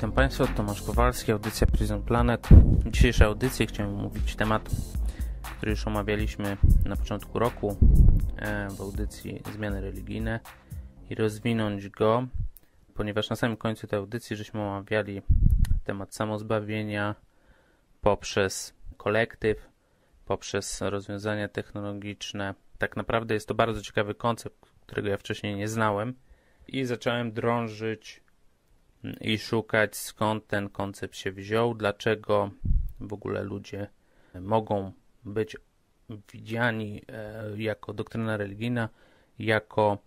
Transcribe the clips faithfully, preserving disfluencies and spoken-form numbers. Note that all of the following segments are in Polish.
Witam Państwa, Tomasz Kowalski, audycja Prison Planet. W dzisiejszej audycji chciałem omówić temat, który już omawialiśmy na początku roku w audycji Zmiany religijne i rozwinąć go, ponieważ na samym końcu tej audycji żeśmy omawiali temat samozbawienia poprzez kolektyw, poprzez rozwiązania technologiczne. Tak naprawdę jest to bardzo ciekawy koncept, którego ja wcześniej nie znałem i zacząłem drążyć i szukać, skąd ten koncept się wziął, dlaczego w ogóle ludzie mogą być widziani jako doktryna religijna, jako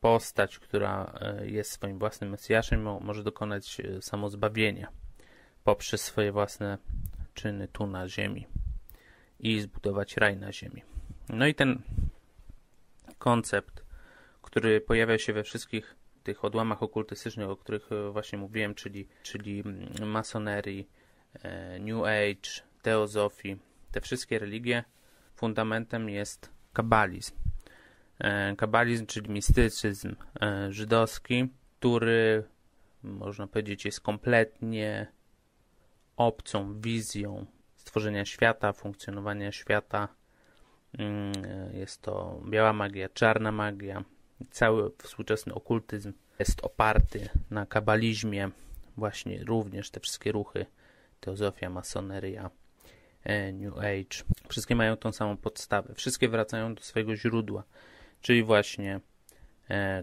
postać, która jest swoim własnym Mesjaszem, może dokonać samozbawienia poprzez swoje własne czyny tu na ziemi i zbudować raj na ziemi. No i ten koncept, który pojawia się we wszystkich tych odłamach okultystycznych, o których właśnie mówiłem, czyli, czyli masonerii, New Age, teozofii, te wszystkie religie, fundamentem jest kabalizm. Kabalizm, czyli mistycyzm żydowski, który, można powiedzieć, jest kompletnie obcą wizją stworzenia świata, funkcjonowania świata. Jest to biała magia, czarna magia. Cały współczesny okultyzm jest oparty na kabalizmie, właśnie również te wszystkie ruchy, teozofia, masoneria, New Age, wszystkie mają tą samą podstawę, wszystkie wracają do swojego źródła, czyli właśnie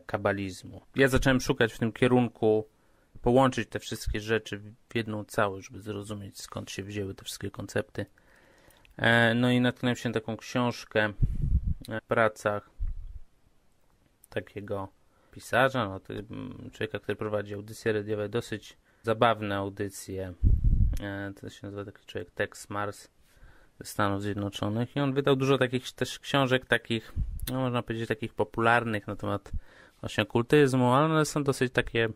kabalizmu. Ja zacząłem szukać w tym kierunku, połączyć te wszystkie rzeczy w jedną całość, żeby zrozumieć, skąd się wzięły te wszystkie koncepty. No i natknąłem się na taką książkę w pracach takiego pisarza, no, człowieka, który prowadzi audycje radiowe, dosyć zabawne audycje. To się nazywa taki człowiek Texe Marrs ze Stanów Zjednoczonych i on wydał dużo takich też książek, takich, no, można powiedzieć, takich popularnych na temat właśnie okultyzmu, ale one są dosyć takie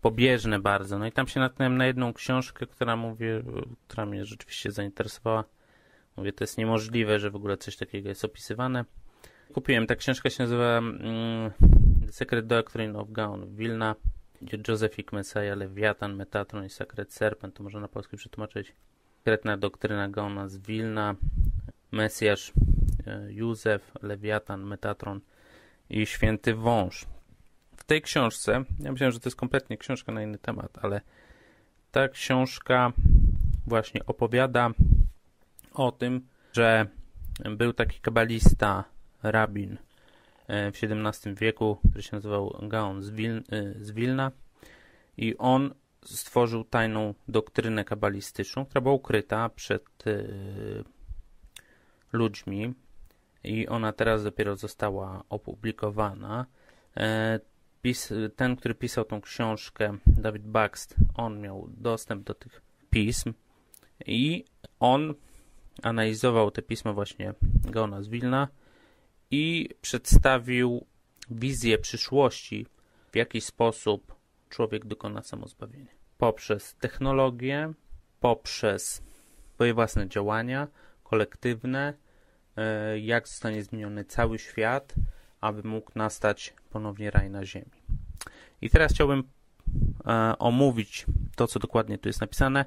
pobieżne bardzo. No i tam się natknąłem na jedną książkę, która, mówię, która mnie rzeczywiście zainteresowała. Mówię, to jest niemożliwe, że w ogóle coś takiego jest opisywane. Kupiłem, ta książka się nazywa The Secret Doctrine of Gaon w Wilna, Józef i Mesjasz, Lewiatan, Metatron i Sakret Serpent, to można na polski przetłumaczyć. Sekretna doktryna Gaona z Wilna, Mesjasz, Józef, Lewiatan, Metatron i Święty Wąż. W tej książce, ja myślałem, że to jest kompletnie książka na inny temat, ale ta książka właśnie opowiada o tym, że był taki kabalista, rabin w siedemnastym wieku, który się nazywał Gaon z, Wil z Wilna i on stworzył tajną doktrynę kabalistyczną, która była ukryta przed y, ludźmi i ona teraz dopiero została opublikowana. E, pis ten, który pisał tą książkę, David Baxt, on miał dostęp do tych pism i on analizował te pisma właśnie Gaona z Wilna i przedstawił wizję przyszłości, w jaki sposób człowiek dokona samozbawienia. Poprzez technologię, poprzez swoje własne działania kolektywne, jak zostanie zmieniony cały świat, aby mógł nastać ponownie raj na ziemi. I teraz chciałbym omówić to, co dokładnie tu jest napisane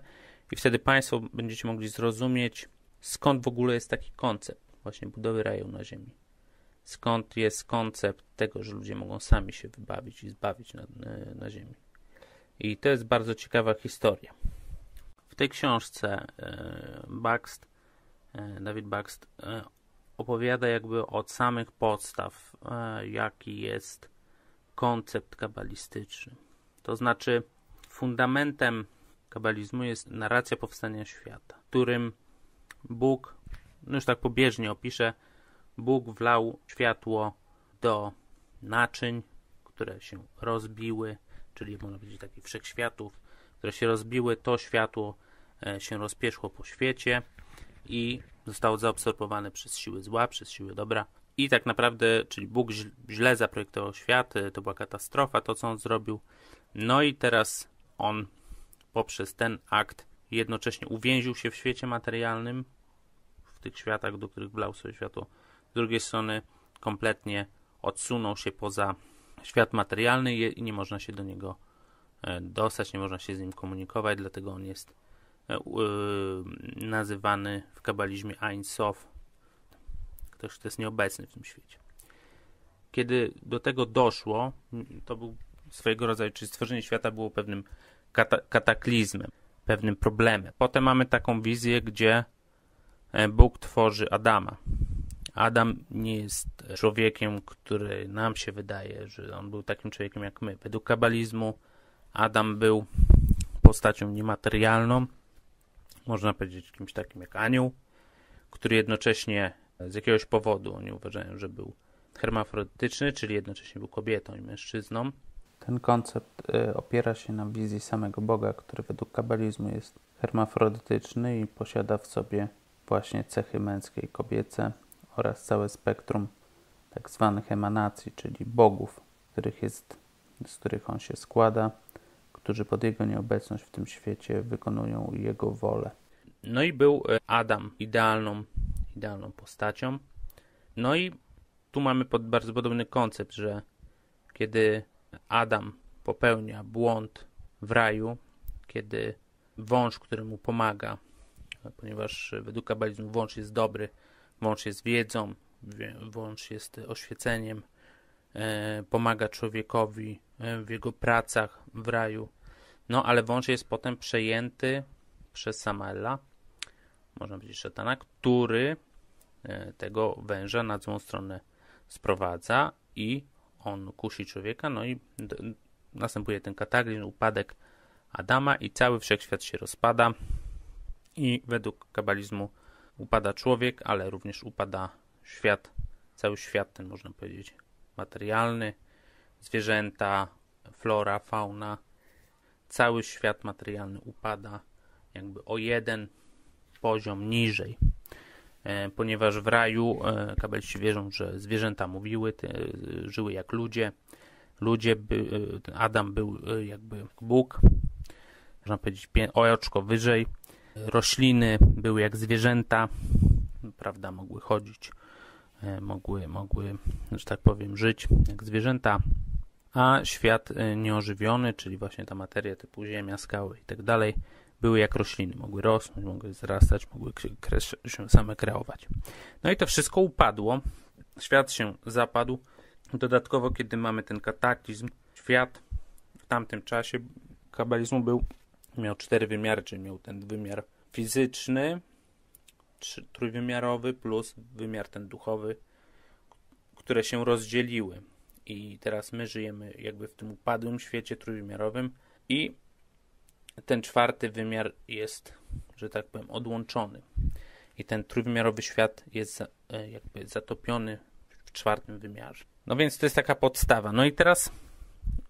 i wtedy Państwo będziecie mogli zrozumieć, skąd w ogóle jest taki koncept właśnie budowy raju na ziemi. Skąd jest koncept tego, że ludzie mogą sami się wybawić i zbawić na, na ziemi. I to jest bardzo ciekawa historia. W tej książce Baxt, David Baxt opowiada jakby od samych podstaw, jaki jest koncept kabalistyczny. To znaczy fundamentem kabalizmu jest narracja powstania świata, w którym Bóg, no już tak pobieżnie opiszę, Bóg wlał światło do naczyń, które się rozbiły, czyli można powiedzieć takich wszechświatów, które się rozbiły, to światło się rozpierzchło po świecie i zostało zaabsorbowane przez siły zła, przez siły dobra. I tak naprawdę, czyli Bóg źle zaprojektował świat, to była katastrofa, to co on zrobił. No i teraz on poprzez ten akt jednocześnie uwięził się w świecie materialnym, w tych światach, do których wlał swoje światło. Z drugiej strony kompletnie odsunął się poza świat materialny i nie można się do niego dostać, nie można się z nim komunikować, dlatego on jest nazywany w kabalizmie Ein Sof, ktoś, kto jest nieobecny w tym świecie. Kiedy do tego doszło, to był swojego rodzaju, czyli stworzenie świata było pewnym kata kataklizmem, pewnym problemem. Potem mamy taką wizję, gdzie Bóg tworzy Adama. Adam nie jest człowiekiem, który nam się wydaje, że on był takim człowiekiem jak my. Według kabalizmu Adam był postacią niematerialną, można powiedzieć kimś takim jak anioł, który jednocześnie z jakiegoś powodu, oni uważają, że był hermafrodytyczny, czyli jednocześnie był kobietą i mężczyzną. Ten koncept opiera się na wizji samego Boga, który według kabalizmu jest hermafrodytyczny i posiada w sobie właśnie cechy męskie i kobiece oraz całe spektrum tak zwanych emanacji, czyli bogów, których jest, z których on się składa, którzy pod jego nieobecność w tym świecie wykonują jego wolę. No i był Adam idealną, idealną postacią. No i tu mamy pod bardzo podobny koncept, że kiedy Adam popełnia błąd w raju, kiedy wąż, który mu pomaga, ponieważ według kabalizmu wąż jest dobry, wąż jest wiedzą, wąż jest oświeceniem, pomaga człowiekowi w jego pracach w raju. No ale wąż jest potem przejęty przez Samaela, można powiedzieć szatana, który tego węża na złą stronę sprowadza i on kusi człowieka, no i następuje ten kataklizm, upadek Adama i cały wszechświat się rozpada i według kabalizmu upada człowiek, ale również upada świat, cały świat ten, można powiedzieć, materialny, zwierzęta, flora, fauna, cały świat materialny upada jakby o jeden poziom niżej, e, ponieważ w raju e, kabaliści wierzą, że zwierzęta mówiły, te, żyły jak ludzie, ludzie by, Adam był e, jakby Bóg, można powiedzieć oczko wyżej, rośliny były jak zwierzęta, prawda, mogły chodzić, mogły, mogły, że tak powiem, żyć jak zwierzęta, a świat nieożywiony, czyli właśnie ta materia typu ziemia, skały i tak dalej, były jak rośliny, mogły rosnąć, mogły wzrastać, mogły się same kreować. No i to wszystko upadło, świat się zapadł, dodatkowo kiedy mamy ten kataklizm, świat w tamtym czasie kabalizmu był, miał cztery wymiary, czyli miał ten wymiar fizyczny, trójwymiarowy plus wymiar ten duchowy, które się rozdzieliły. I teraz my żyjemy jakby w tym upadłym świecie trójwymiarowym i ten czwarty wymiar jest, że tak powiem, odłączony. I ten trójwymiarowy świat jest jakby zatopiony w czwartym wymiarze. No więc to jest taka podstawa. No i teraz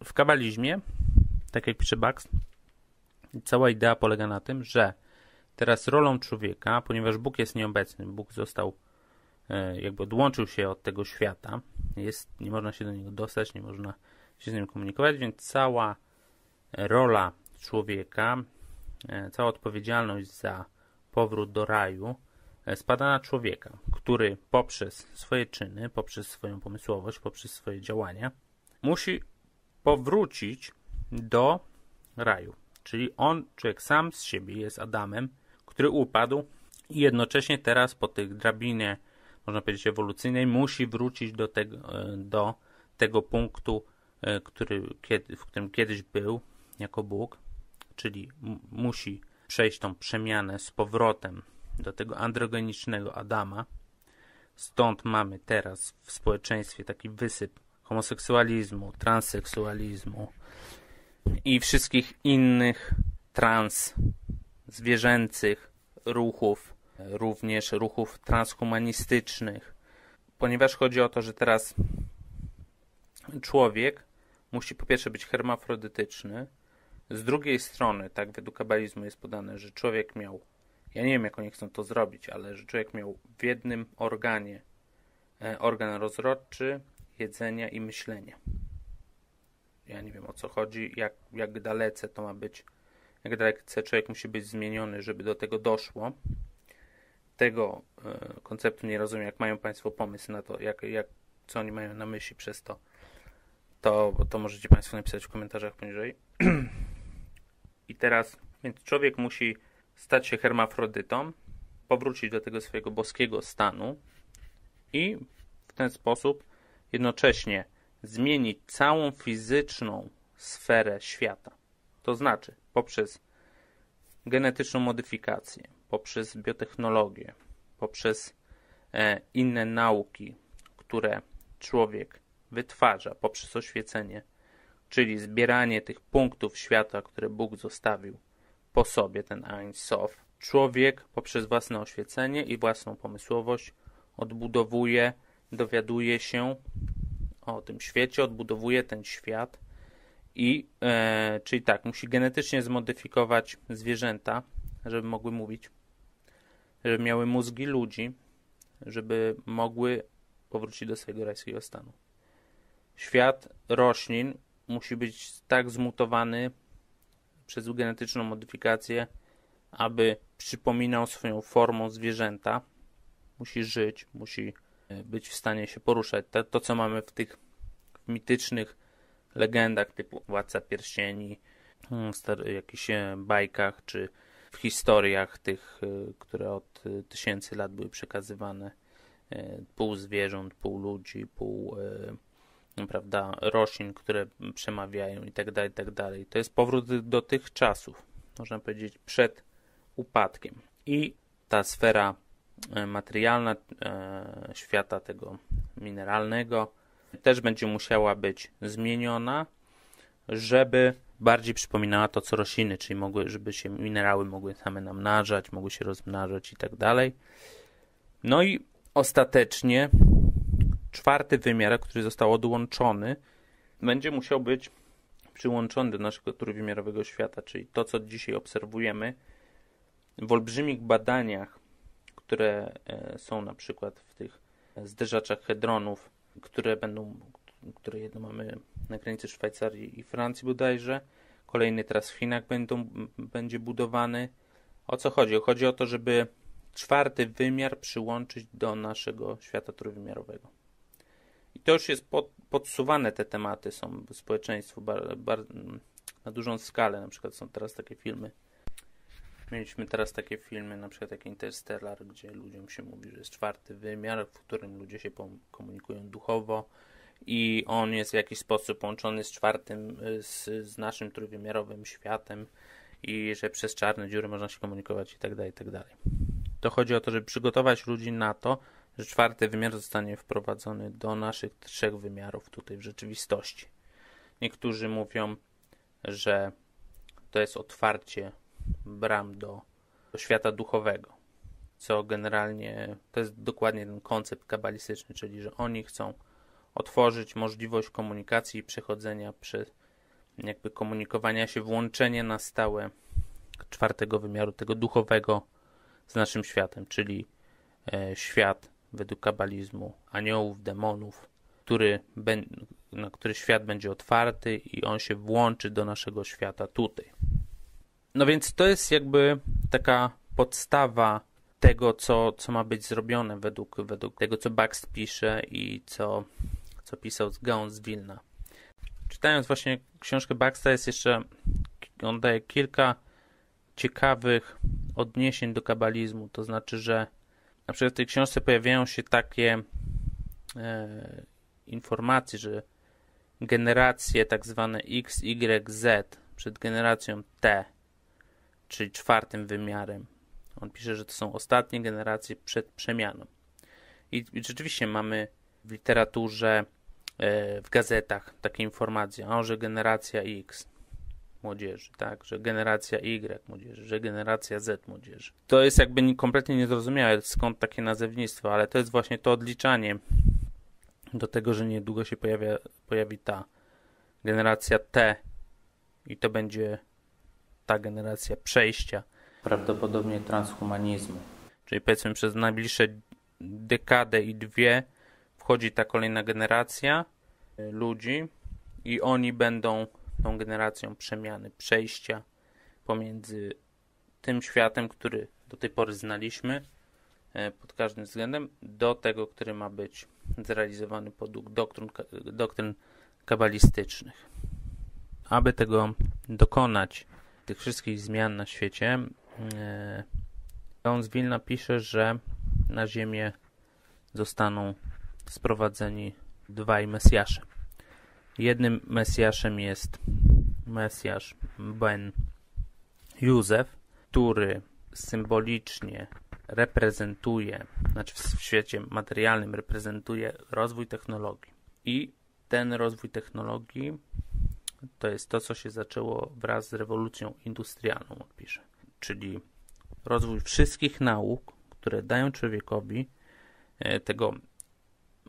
w kabalizmie, tak jak pisze Baxt, cała idea polega na tym, że teraz rolą człowieka, ponieważ Bóg jest nieobecny, Bóg został, jakby odłączył się od tego świata, jest, nie można się do niego dostać, nie można się z nim komunikować, więc cała rola człowieka, cała odpowiedzialność za powrót do raju spada na człowieka, który poprzez swoje czyny, poprzez swoją pomysłowość, poprzez swoje działania musi powrócić do raju. Czyli on, człowiek sam z siebie jest Adamem, który upadł i jednocześnie teraz po tej drabinie, można powiedzieć, ewolucyjnej, musi wrócić do tego, do tego punktu, który, w którym kiedyś był jako Bóg, czyli musi przejść tą przemianę z powrotem do tego androgenicznego Adama. Stąd mamy teraz w społeczeństwie taki wysyp homoseksualizmu, transseksualizmu, i wszystkich innych trans zwierzęcych ruchów, również ruchów transhumanistycznych, ponieważ chodzi o to, że teraz człowiek musi po pierwsze być hermafrodytyczny, z drugiej strony, tak według kabalizmu jest podane, że człowiek miał, ja nie wiem jak oni chcą to zrobić, ale że człowiek miał w jednym organie organ rozrodczy, jedzenia i myślenia. Ja nie wiem o co chodzi, jak, jak dalece to ma być, jak dalece człowiek musi być zmieniony, żeby do tego doszło. Tego y, konceptu nie rozumiem, jak mają Państwo pomysł na to, jak, jak, co oni mają na myśli przez to, to, to możecie Państwo napisać w komentarzach poniżej. I teraz, więc człowiek musi stać się hermafrodytą, powrócić do tego swojego boskiego stanu i w ten sposób jednocześnie zmienić całą fizyczną sferę świata. To znaczy poprzez genetyczną modyfikację, poprzez biotechnologię, poprzez e, inne nauki, które człowiek wytwarza, poprzez oświecenie, czyli zbieranie tych punktów świata, które Bóg zostawił po sobie, ten Ein Sof. Człowiek poprzez własne oświecenie i własną pomysłowość odbudowuje, dowiaduje się o tym świecie, odbudowuje ten świat i e, czyli tak, musi genetycznie zmodyfikować zwierzęta, żeby mogły mówić, żeby miały mózgi ludzi, żeby mogły powrócić do swojego rajskiego stanu. Świat roślin musi być tak zmutowany przez genetyczną modyfikację, aby przypominał swoją formą zwierzęta. Musi żyć, musi być w stanie się poruszać. To, to co mamy w tych mitycznych legendach typu Władca Pierścieni, w jakichś bajkach czy w historiach tych, które od tysięcy lat były przekazywane, pół zwierząt, pół ludzi, pół prawda, roślin, które przemawiają i tak dalej, i tak dalej. To jest powrót do tych czasów, można powiedzieć, przed upadkiem. I ta sfera materialna e, świata tego mineralnego też będzie musiała być zmieniona, żeby bardziej przypominała to, co rośliny, czyli mogły, żeby się minerały mogły same namnażać, mogły się rozmnażać i tak dalej. No i ostatecznie czwarty wymiar, który został odłączony, będzie musiał być przyłączony do naszego trójwymiarowego świata, czyli to, co dzisiaj obserwujemy w olbrzymich badaniach, które są na przykład w tych zderzaczach hedronów, które będą, które jedno mamy na granicy Szwajcarii i Francji bodajże, kolejny teraz w Chinach będą, będzie budowany. O co chodzi? Chodzi o to, żeby czwarty wymiar przyłączyć do naszego świata trójwymiarowego. I to już jest pod, podsuwane, te tematy są w społeczeństwu bar, bar, na dużą skalę, na przykład są teraz takie filmy. Mieliśmy teraz takie filmy, na przykład jak Interstellar, gdzie ludziom się mówi, że jest czwarty wymiar, w którym ludzie się komunikują duchowo i on jest w jakiś sposób połączony z czwartym, z, z naszym trójwymiarowym światem i że przez czarne dziury można się komunikować i tak dalej, i tak dalej. To chodzi o to, żeby przygotować ludzi na to, że czwarty wymiar zostanie wprowadzony do naszych trzech wymiarów tutaj w rzeczywistości. Niektórzy mówią, że to jest otwarcie bram do, do świata duchowego, co generalnie to jest dokładnie ten koncept kabalistyczny, czyli że oni chcą otworzyć możliwość komunikacji i przechodzenia przez jakby komunikowania się, włączenie na stałe czwartego wymiaru, tego duchowego z naszym światem, czyli e, świat według kabalizmu aniołów, demonów, który ben, na który świat będzie otwarty i on się włączy do naszego świata tutaj. No więc to jest jakby taka podstawa tego, co, co ma być zrobione według, według tego, co Baxt pisze i co, co pisał Gaon z Wilna. Czytając właśnie książkę Baxta, jest jeszcze, on daje kilka ciekawych odniesień do kabalizmu. To znaczy, że na przykład w tej książce pojawiają się takie e, informacje, że generacje tak zwane X, Y, Z przed generacją T, czyli czwartym wymiarem. On pisze, że to są ostatnie generacje przed przemianą. I, i rzeczywiście mamy w literaturze, e, w gazetach takie informacje, o, że generacja X młodzieży, tak, że generacja Y młodzieży, że generacja Z młodzieży. To jest jakby kompletnie niezrozumiałe, skąd takie nazewnictwo, ale to jest właśnie to odliczanie do tego, że niedługo się pojawia, pojawi ta generacja T i to będzie ta generacja przejścia, prawdopodobnie transhumanizmu. Czyli powiedzmy przez najbliższe dekadę i dwie wchodzi ta kolejna generacja ludzi i oni będą tą generacją przemiany, przejścia pomiędzy tym światem, który do tej pory znaliśmy pod każdym względem, do tego, który ma być zrealizowany według doktryn, doktryn kabalistycznych. Aby tego dokonać, tych wszystkich zmian na świecie, Gaon z Wilna pisze, że na ziemię zostaną sprowadzeni dwaj Mesjasze. Jednym Mesjaszem jest Mesjasz Ben Józef, który symbolicznie reprezentuje, znaczy w świecie materialnym reprezentuje rozwój technologii. I ten rozwój technologii to jest to, co się zaczęło wraz z rewolucją industrialną, on pisze. Czyli rozwój wszystkich nauk, które dają człowiekowi tego,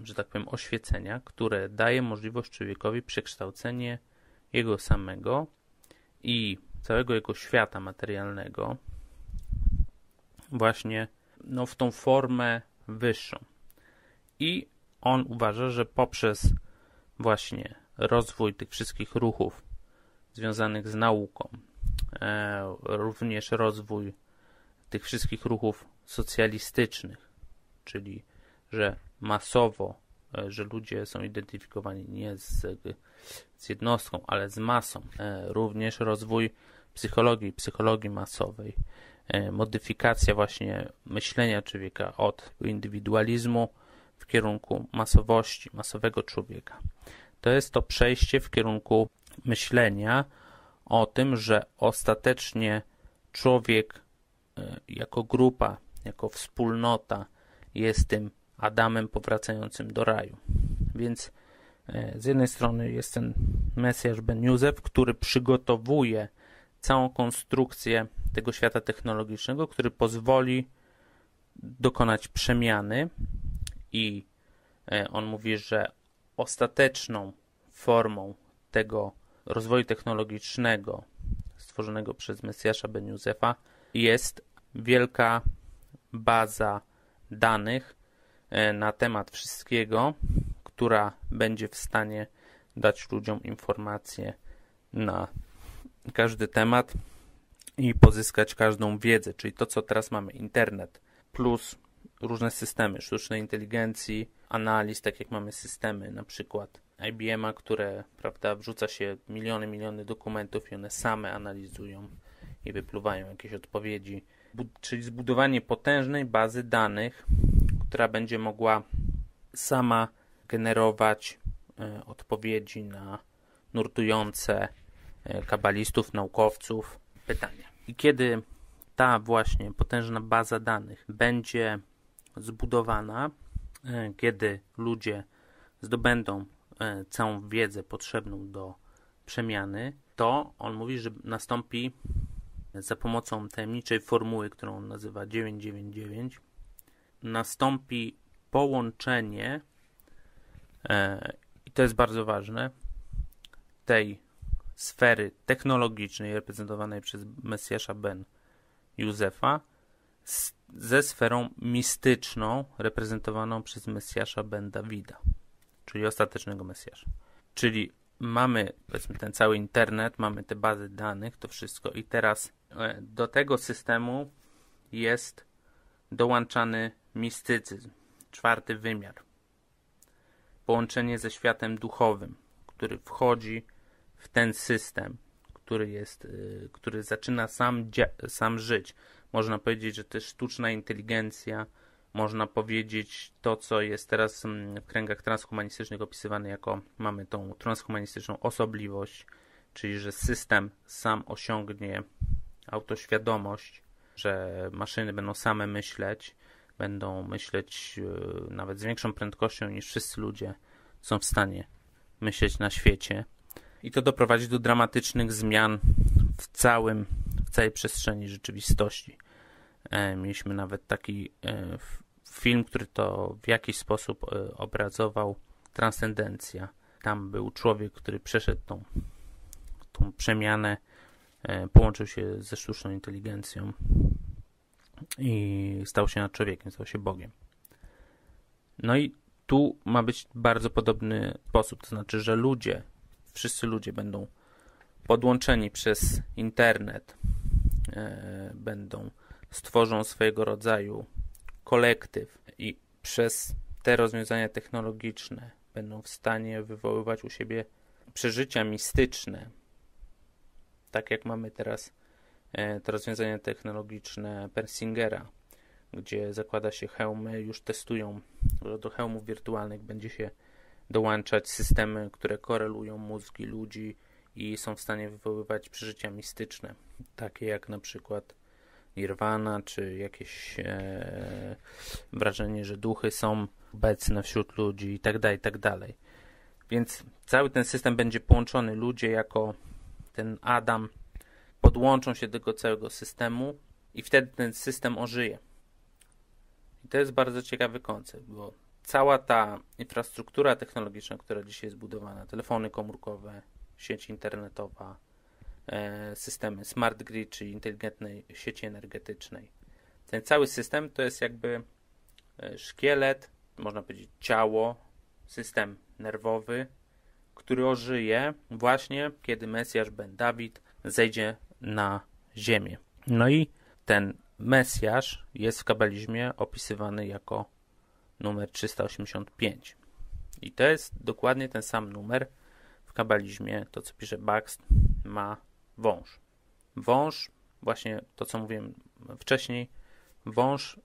że tak powiem, oświecenia, które daje możliwość człowiekowi przekształcenie jego samego i całego jego świata materialnego właśnie no, w tą formę wyższą. I on uważa, że poprzez właśnie rozwój tych wszystkich ruchów związanych z nauką, e, również rozwój tych wszystkich ruchów socjalistycznych, czyli że masowo, e, że ludzie są identyfikowani nie z, z jednostką, ale z masą, e, również rozwój psychologii, psychologii masowej, e, modyfikacja właśnie myślenia człowieka od indywidualizmu w kierunku masowości, masowego człowieka. To jest to przejście w kierunku myślenia o tym, że ostatecznie człowiek jako grupa, jako wspólnota jest tym Adamem powracającym do raju. Więc z jednej strony jest ten Mesjasz Ben Józef, który przygotowuje całą konstrukcję tego świata technologicznego, który pozwoli dokonać przemiany i on mówi, że ostateczną formą tego rozwoju technologicznego stworzonego przez Mesjasza Ben Józefa jest wielka baza danych na temat wszystkiego, która będzie w stanie dać ludziom informacje na każdy temat i pozyskać każdą wiedzę, czyli to, co teraz mamy, internet plus różne systemy sztucznej inteligencji, analiz, tak jak mamy systemy na przykład I B M a, które, prawda, wrzuca się miliony, miliony dokumentów i one same analizują i wypluwają jakieś odpowiedzi. Bud czyli zbudowanie potężnej bazy danych, która będzie mogła sama generować e, odpowiedzi na nurtujące e, kabalistów, naukowców pytania. I kiedy ta właśnie potężna baza danych będzie zbudowana, kiedy ludzie zdobędą całą wiedzę potrzebną do przemiany, to on mówi, że nastąpi za pomocą tajemniczej formuły, którą on nazywa dziewięćset dziewięćdziesiąt dziewięć, nastąpi połączenie, i to jest bardzo ważne, tej sfery technologicznej reprezentowanej przez Mesjasza Ben Józefa ze sferą mistyczną reprezentowaną przez Mesjasza Ben-Dawida, czyli ostatecznego Mesjasza. Czyli mamy, powiedzmy, ten cały internet, mamy te bazy danych, to wszystko i teraz do tego systemu jest dołączany mistycyzm, czwarty wymiar, połączenie ze światem duchowym, który wchodzi w ten system, który jest, który zaczyna sam, sam żyć. Można powiedzieć, że to jest sztuczna inteligencja. Można powiedzieć to, co jest teraz w kręgach transhumanistycznych opisywane jako, mamy tą transhumanistyczną osobliwość, czyli że system sam osiągnie autoświadomość, że maszyny będą same myśleć, będą myśleć nawet z większą prędkością niż wszyscy ludzie są w stanie myśleć na świecie. I to doprowadzi do dramatycznych zmian w całym, w całej przestrzeni rzeczywistości. E, mieliśmy nawet taki e, film, który to w jakiś sposób e, obrazował, Transcendencja. Tam był człowiek, który przeszedł tą, tą przemianę, e, połączył się ze sztuczną inteligencją i stał się nad człowiekiem, stał się Bogiem. No i tu ma być bardzo podobny sposób, to znaczy, że ludzie, wszyscy ludzie będą podłączeni przez internet, e, będą stworzą swojego rodzaju kolektyw i przez te rozwiązania technologiczne będą w stanie wywoływać u siebie przeżycia mistyczne, tak jak mamy teraz te rozwiązania technologiczne Persingera, gdzie zakłada się hełmy, już testują, że do hełmów wirtualnych będzie się dołączać systemy, które korelują mózgi ludzi i są w stanie wywoływać przeżycia mistyczne, takie jak na przykład nirwana, czy jakieś e, wrażenie, że duchy są obecne wśród ludzi i tak dalej, i tak dalej. Więc cały ten system będzie połączony, ludzie jako ten Adam podłączą się do tego całego systemu i wtedy ten system ożyje. I to jest bardzo ciekawy koncept, bo cała ta infrastruktura technologiczna, która dzisiaj jest budowana, telefony komórkowe, sieć internetowa, systemy smart grid, czyli inteligentnej sieci energetycznej. Ten cały system to jest jakby szkielet, można powiedzieć ciało, system nerwowy, który ożyje właśnie, kiedy Mesjasz Ben-Dawid zejdzie na ziemię. No i ten Mesjasz jest w kabalizmie opisywany jako numer trzysta osiemdziesiąt pięć. I to jest dokładnie ten sam numer w kabalizmie, to co pisze Baxt, ma wąż. Wąż, właśnie to co mówiłem wcześniej, wąż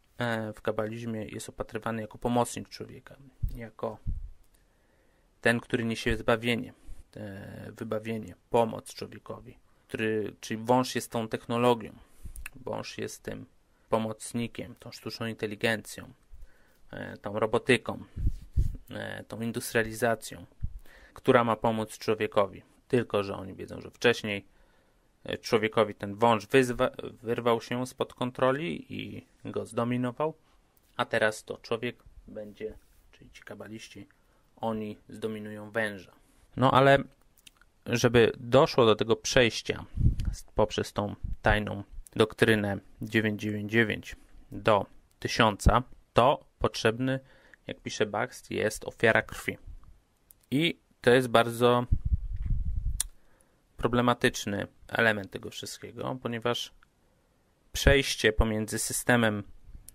w kabalizmie jest opatrywany jako pomocnik człowieka, jako ten, który niesie zbawienie, wybawienie, pomoc człowiekowi, który, czyli wąż jest tą technologią, wąż jest tym pomocnikiem, tą sztuczną inteligencją, tą robotyką, tą industrializacją, która ma pomóc człowiekowi. Tylko że oni wiedzą, że wcześniej człowiekowi ten wąż wyzwa, wyrwał się spod kontroli i go zdominował, a teraz to człowiek będzie, czyli ci kabaliści, oni zdominują węża. No ale żeby doszło do tego przejścia poprzez tą tajną doktrynę dziewięćset dziewięćdziesiąt dziewięć do tysiąca, to potrzebny, jak pisze Baxt, jest ofiara krwi. I to jest bardzo problematyczny element tego wszystkiego, ponieważ przejście pomiędzy systemem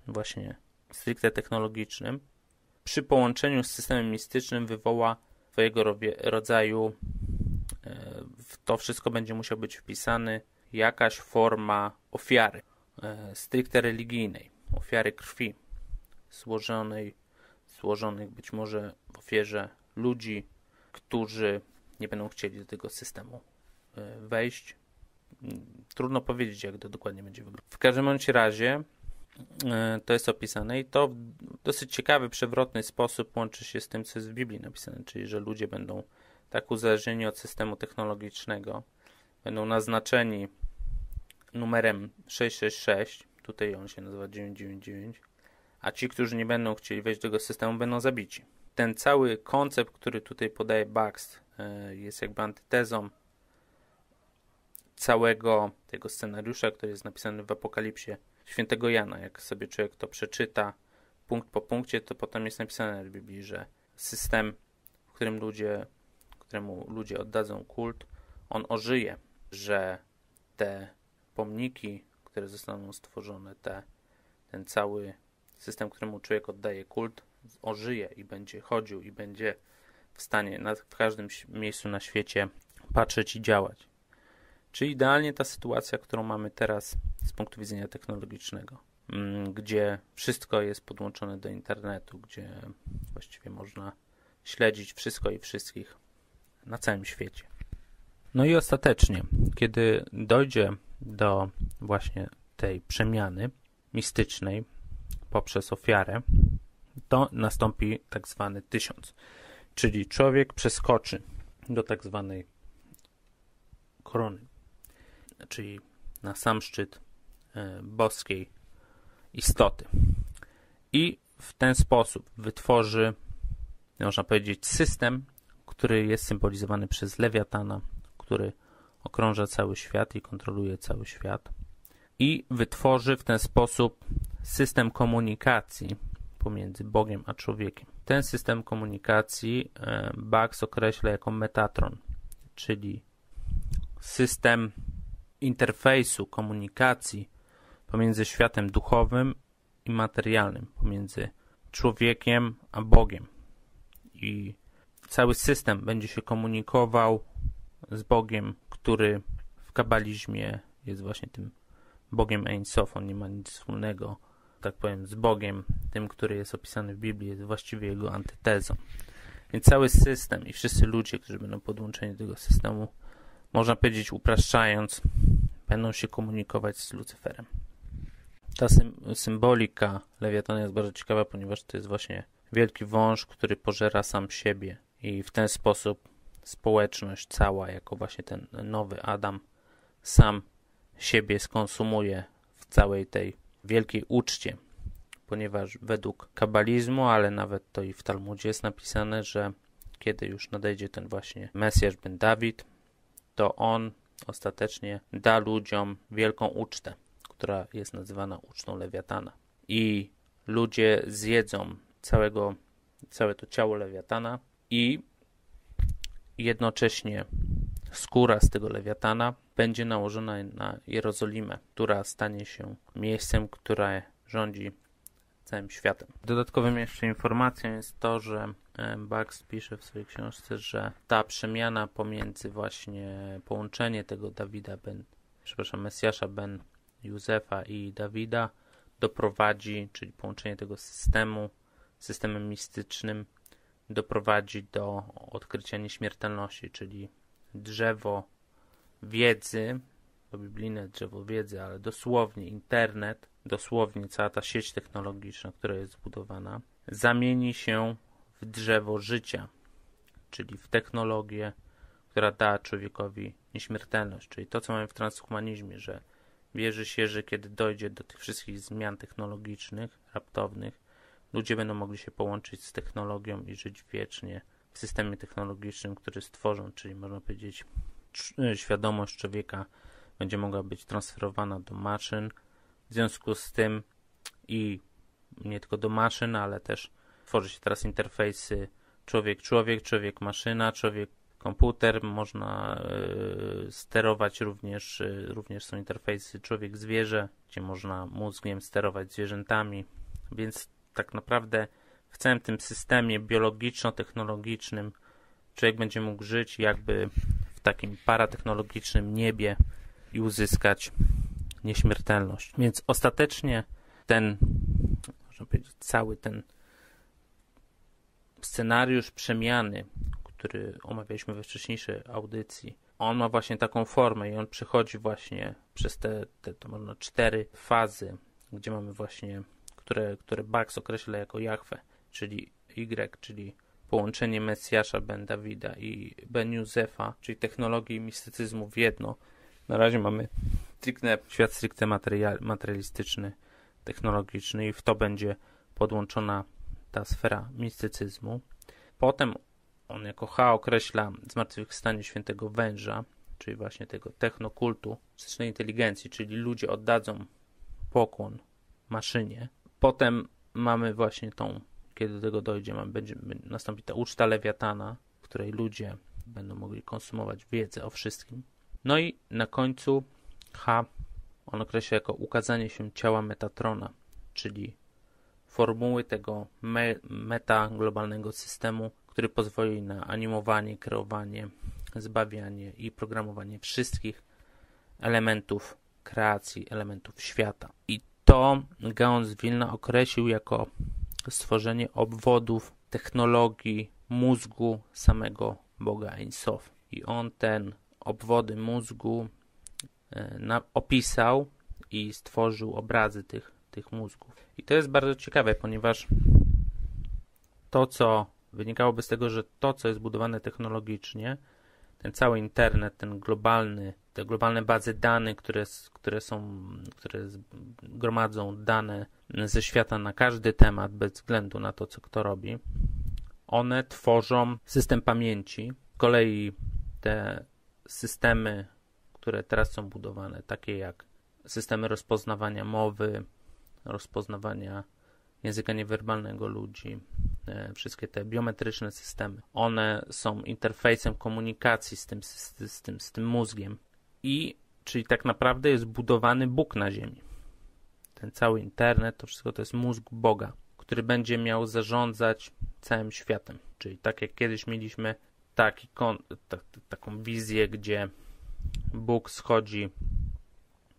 właśnie stricte technologicznym przy połączeniu z systemem mistycznym wywoła swojego rodzaju, w to wszystko będzie musiał być wpisany jakaś forma ofiary stricte religijnej, ofiary krwi złożonej, złożonych być może w ofierze ludzi, którzy nie będą chcieli do tego systemu wejść. Trudno powiedzieć, jak to dokładnie będzie wyglądać. W każdym bądź razie to jest opisane i to w dosyć ciekawy, przewrotny sposób łączy się z tym, co jest w Biblii napisane, czyli że ludzie będą tak uzależnieni od systemu technologicznego, będą naznaczeni numerem sześćset sześćdziesiąt sześć, tutaj on się nazywa dziewięćset dziewięćdziesiąt dziewięć, a ci, którzy nie będą chcieli wejść do tego systemu, będą zabici. Ten cały koncept, który tutaj podaje Baxt, jest jakby antytezą całego tego scenariusza, który jest napisany w Apokalipsie Świętego Jana. Jak sobie człowiek to przeczyta punkt po punkcie, to potem jest napisane w Biblii, że system, w którym ludzie, któremu ludzie oddadzą kult, on ożyje, że te pomniki, które zostaną stworzone, te, ten cały system, któremu człowiek oddaje kult, ożyje i będzie chodził i będzie w stanie na, w każdym miejscu na świecie patrzeć i działać. Czyli idealnie ta sytuacja, którą mamy teraz z punktu widzenia technologicznego, gdzie wszystko jest podłączone do internetu, gdzie właściwie można śledzić wszystko i wszystkich na całym świecie. No i ostatecznie, kiedy dojdzie do właśnie tej przemiany mistycznej poprzez ofiarę, to nastąpi tak zwany tysiąc, czyli człowiek przeskoczy do tak zwanej korony, czyli na sam szczyt boskiej istoty. I w ten sposób wytworzy, można powiedzieć, system, który jest symbolizowany przez Lewiatana, który okrąża cały świat i kontroluje cały świat. I wytworzy w ten sposób system komunikacji pomiędzy Bogiem a człowiekiem. Ten system komunikacji Baxt określa jako metatron, czyli system interfejsu komunikacji pomiędzy światem duchowym i materialnym, pomiędzy człowiekiem a Bogiem. I cały system będzie się komunikował z Bogiem, który w kabalizmie jest właśnie tym Bogiem Ein Sof. On nie ma nic wspólnego, tak powiem, z Bogiem, tym, który jest opisany w Biblii, jest właściwie jego antytezą. Więc cały system i wszyscy ludzie, którzy będą podłączeni do tego systemu, można powiedzieć, upraszczając, będą się komunikować z Lucyferem. Ta symbolika lewiatana jest bardzo ciekawa, ponieważ to jest właśnie wielki wąż, który pożera sam siebie i w ten sposób społeczność cała, jako właśnie ten nowy Adam, sam siebie skonsumuje w całej tej wielkiej uczcie, ponieważ według kabalizmu, ale nawet to i w Talmudzie jest napisane, że kiedy już nadejdzie ten właśnie Mesjasz Ben-Dawid, to on ostatecznie da ludziom wielką ucztę, która jest nazywana ucztą lewiatana. I ludzie zjedzą całego, całe to ciało lewiatana i jednocześnie skóra z tego lewiatana będzie nałożona na Jerozolimę, która stanie się miejscem, które rządzi całym światem. Dodatkowym jeszcze informacją jest to, że Baxt pisze w swojej książce, że ta przemiana pomiędzy właśnie połączenie tego Dawida ben, przepraszam, Mesjasza Ben Józefa i Dawida doprowadzi, czyli połączenie tego systemu systemem mistycznym doprowadzi do odkrycia nieśmiertelności, czyli drzewo wiedzy, to biblijne drzewo wiedzy, ale dosłownie internet, dosłownie cała ta sieć technologiczna, która jest zbudowana, zamieni się w drzewo życia, czyli w technologię, która da człowiekowi nieśmiertelność, czyli to, co mamy w transhumanizmie, że wierzy się, że kiedy dojdzie do tych wszystkich zmian technologicznych, raptownych, ludzie będą mogli się połączyć z technologią i żyć wiecznie w systemie technologicznym, który stworzą, czyli można powiedzieć, świadomość człowieka będzie mogła być transferowana do maszyn. W związku z tym i nie tylko do maszyn, ale też tworzy się teraz interfejsy człowiek-człowiek, człowiek-maszyna, człowiek-komputer. Można yy, sterować również, yy, również są interfejsy człowiek-zwierzę, gdzie można mózgiem sterować zwierzętami, więc tak naprawdę w całym tym systemie biologiczno-technologicznym człowiek będzie mógł żyć jakby w takim paratechnologicznym niebie i uzyskać nieśmiertelność. Więc ostatecznie ten, można powiedzieć, cały ten scenariusz przemiany, który omawialiśmy we wcześniejszej audycji, on ma właśnie taką formę i on przechodzi właśnie przez te, te to można, cztery fazy, gdzie mamy właśnie które, które Baxt określa jako Jahwe, czyli Y, czyli połączenie Mesjasza Ben-Dawida i Ben-Józefa, czyli technologii i mistycyzmu w jedno. Na razie mamy stricte, świat stricte material, materialistyczny, technologiczny i w to będzie podłączona ta sfera mistycyzmu. Potem on jako H określa zmartwychwstanie świętego węża, czyli właśnie tego technokultu, sztucznej inteligencji, czyli ludzie oddadzą pokłon maszynie. Potem mamy właśnie tą, kiedy do tego dojdzie, mamy, będzie, nastąpi ta uczta lewiatana, w której ludzie będą mogli konsumować wiedzę o wszystkim. No i na końcu H on określa jako ukazanie się ciała Metatrona, czyli formuły tego me, metaglobalnego systemu, który pozwoli na animowanie, kreowanie, zbawianie i programowanie wszystkich elementów kreacji, elementów świata. I to Gaon z Wilna określił jako stworzenie obwodów technologii mózgu samego Boga Ein Sof. I on ten obwody mózgu e, na, opisał i stworzył obrazy tych, tych mózgów. I to jest bardzo ciekawe, ponieważ to, co wynikałoby z tego, że to, co jest budowane technologicznie, ten cały internet, ten globalny, te globalne bazy danych, które, które są, które gromadzą dane ze świata na każdy temat, bez względu na to, co kto robi, one tworzą system pamięci. Z kolei te systemy, które teraz są budowane, takie jak systemy rozpoznawania mowy, rozpoznawania języka niewerbalnego ludzi, wszystkie te biometryczne systemy, one są interfejsem komunikacji z tym, z, z tym, z tym mózgiem. I czyli tak naprawdę jest budowany Bóg na ziemi. Ten cały internet, to wszystko to jest mózg Boga, który będzie miał zarządzać całym światem. Czyli tak jak kiedyś mieliśmy taki, taką wizję, gdzie Bóg schodzi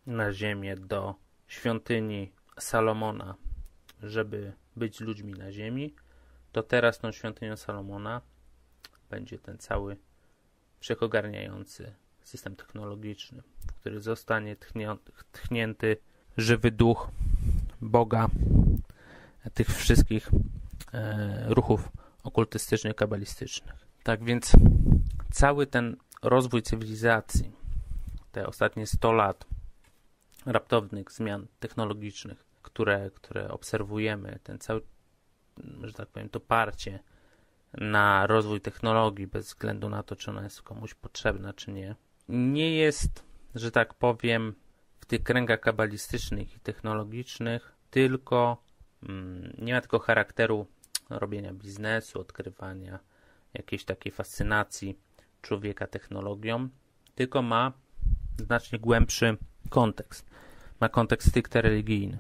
na ziemię do świątyni Salomona, żeby być ludźmi na ziemi, to teraz tą świątynią Salomona będzie ten cały wszechogarniający system technologiczny, w który zostanie tchnięty żywy duch Boga, tych wszystkich e, ruchów okultystycznych, kabalistycznych. Tak więc cały ten rozwój cywilizacji, te ostatnie sto lat raptownych zmian technologicznych, które, które obserwujemy, ten cały, że tak powiem, to parcie na rozwój technologii bez względu na to, czy ona jest komuś potrzebna, czy nie, nie jest, że tak powiem, w tych kręgach kabalistycznych i technologicznych tylko, mm, nie ma tylko charakteru robienia biznesu, odkrywania jakiejś takiej fascynacji człowieka technologią, tylko ma znacznie głębszy kontekst. Ma kontekst stricte religijny,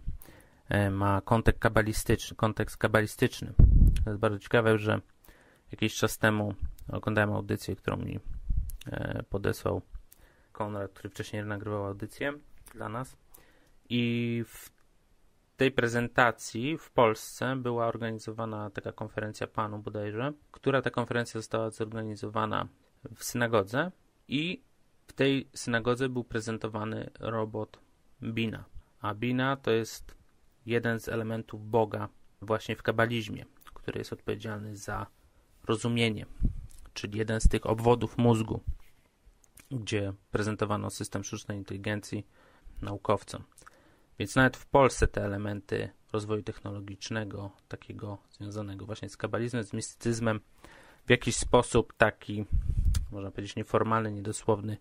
ma kontekst kabalistyczny, kontekst kabalistyczny. To jest bardzo ciekawe, że jakiś czas temu oglądałem audycję, którą mi podesłał Konrad, który wcześniej nagrywał audycję dla nas, i w tej prezentacji w Polsce była organizowana taka konferencja Panu bodajże, która ta konferencja została zorganizowana w synagodze, i w tej synagodze był prezentowany robot Bina. A Bina to jest jeden z elementów Boga właśnie w kabalizmie, który jest odpowiedzialny za rozumienie, czyli jeden z tych obwodów mózgu, gdzie prezentowano system sztucznej inteligencji naukowcom. Więc nawet w Polsce te elementy rozwoju technologicznego, takiego związanego właśnie z kabalizmem, z mistycyzmem, w jakiś sposób taki, można powiedzieć, nieformalny, niedosłowny,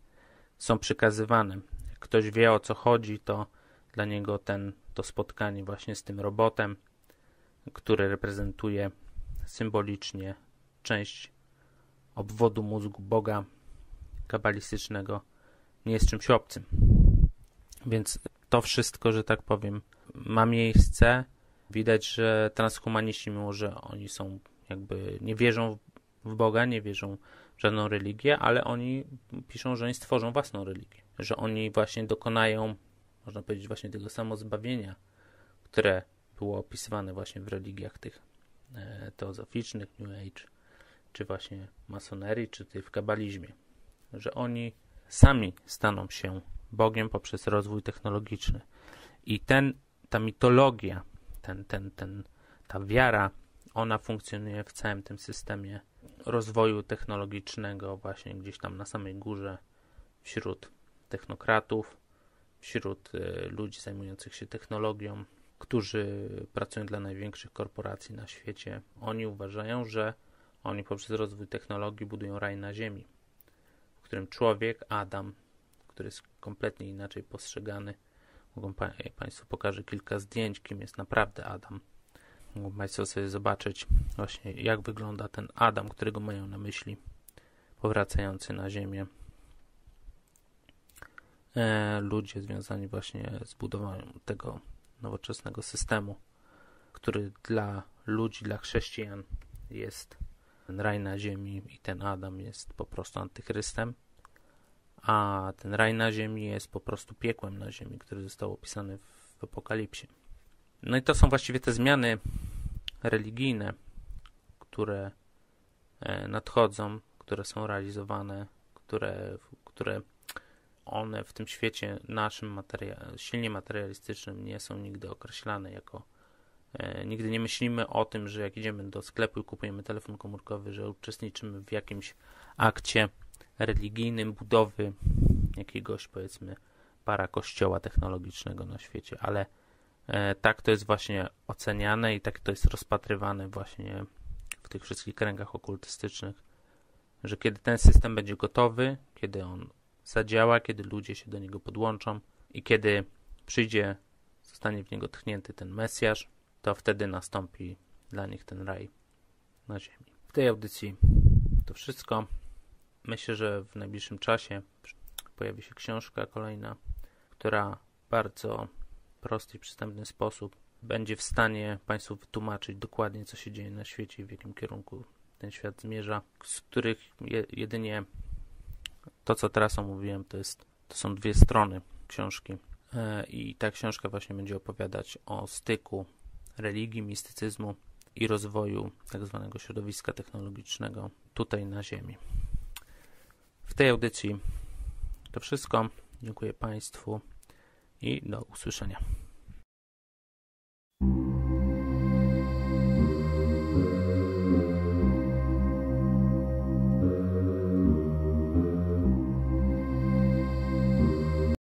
są przekazywane. Jak ktoś wie, o co chodzi, to dla niego ten, to spotkanie właśnie z tym robotem, który reprezentuje symbolicznie część obwodu mózgu Boga kabalistycznego, nie jest czymś obcym. Więc to wszystko, że tak powiem, ma miejsce. Widać, że transhumaniści, mimo że oni są jakby, nie wierzą w Boga, nie wierzą w żadną religię, ale oni piszą, że oni stworzą własną religię, że oni właśnie dokonają, można powiedzieć, właśnie tego samozbawienia, które było opisywane właśnie w religiach tych teozoficznych, New Age, czy właśnie masonerii, czy w kabalizmie, że oni sami staną się Bogiem poprzez rozwój technologiczny. I ten, ta mitologia, ten, ten, ten, ta wiara, ona funkcjonuje w całym tym systemie rozwoju technologicznego właśnie gdzieś tam na samej górze, wśród technokratów, wśród y, ludzi zajmujących się technologią, którzy pracują dla największych korporacji na świecie. Oni uważają, że oni poprzez rozwój technologii budują raj na ziemi, w którym człowiek, Adam, który jest kompletnie inaczej postrzegany. Mogą pa- Państwu pokażę kilka zdjęć, kim jest naprawdę Adam. Mogą Państwo sobie zobaczyć właśnie, jak wygląda ten Adam, którego mają na myśli, powracający na ziemię. E, ludzie związani właśnie z budową tego nowoczesnego systemu, który dla ludzi, dla chrześcijan jest ten raj na ziemi, i ten Adam jest po prostu antychrystem. A ten raj na ziemi jest po prostu piekłem na ziemi, który został opisany w Apokalipsie. No i to są właściwie te zmiany religijne, które nadchodzą, które są realizowane, które, które one w tym świecie naszym materia- silnie materialistycznym nie są nigdy określane jako... E, nigdy nie myślimy o tym, że jak idziemy do sklepu i kupujemy telefon komórkowy, że uczestniczymy w jakimś akcie religijnym budowy jakiegoś, powiedzmy, parakościoła technologicznego na świecie, ale e, tak to jest właśnie oceniane i tak to jest rozpatrywane właśnie w tych wszystkich kręgach okultystycznych, że kiedy ten system będzie gotowy, kiedy on zadziała, kiedy ludzie się do niego podłączą i kiedy przyjdzie, zostanie w niego tchnięty ten Mesjasz, to wtedy nastąpi dla nich ten raj na ziemi. W tej audycji to wszystko. Myślę, że w najbliższym czasie pojawi się książka kolejna, która w bardzo prosty i przystępny sposób będzie w stanie Państwu wytłumaczyć dokładnie, co się dzieje na świecie i w jakim kierunku ten świat zmierza, z których jedynie to, co teraz omówiłem, to, jest, to są dwie strony książki. I ta książka właśnie będzie opowiadać o styku religii, mistycyzmu i rozwoju tak zwanego środowiska technologicznego tutaj na Ziemi. W tej audycji to wszystko. Dziękuję Państwu i do usłyszenia.